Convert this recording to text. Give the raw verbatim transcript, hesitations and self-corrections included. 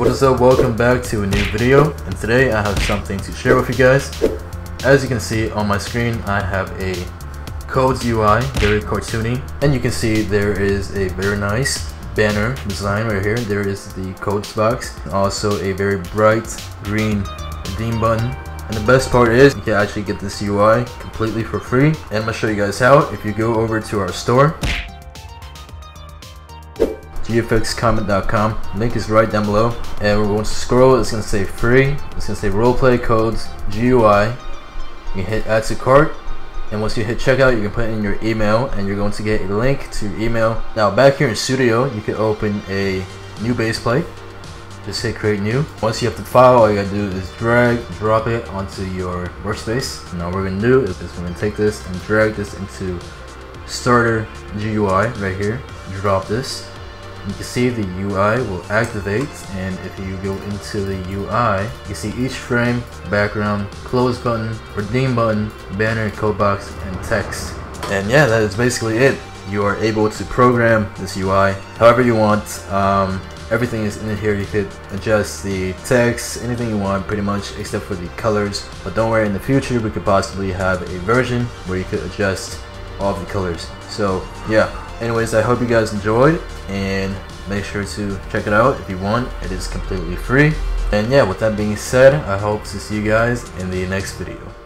What is up, welcome back to a new video, and today I have something to share with you guys. As you can see on my screen, I have a Codes U I, very cartoony, and you can see there is a very nice banner design right here. There is the codes box, also a very bright green redeem button. And the best part is you can actually get this U I completely for free, and I'm gonna show you guys how. If you go over to our store, g f x comet dot com, link is right down below, and we're going to scroll. It's gonna say free, it's gonna say roleplay codes G U I. You hit add to cart, and once you hit checkout, you can put in your email and you're going to get a link to your email. Now back here in Studio, you can open a new base plate. Just hit create new. Once you have the file, all you gotta do is drag, drop it onto your workspace. Now what we're gonna do is we're gonna take this and drag this into starter G U I right here. Drop this. You can see the U I will activate, and if you go into the U I, you can see each frame, background, close button, redeem button, banner, code box, and text. And yeah, that is basically it. You are able to program this U I however you want. Um, Everything is in here. You could adjust the text, anything you want pretty much, except for the colors. But don't worry, in the future we could possibly have a version where you could adjust all the colors. So yeah, anyways, I hope you guys enjoyed, and make sure to check it out if you want. It is completely free. And yeah, with that being said, I hope to see you guys in the next video.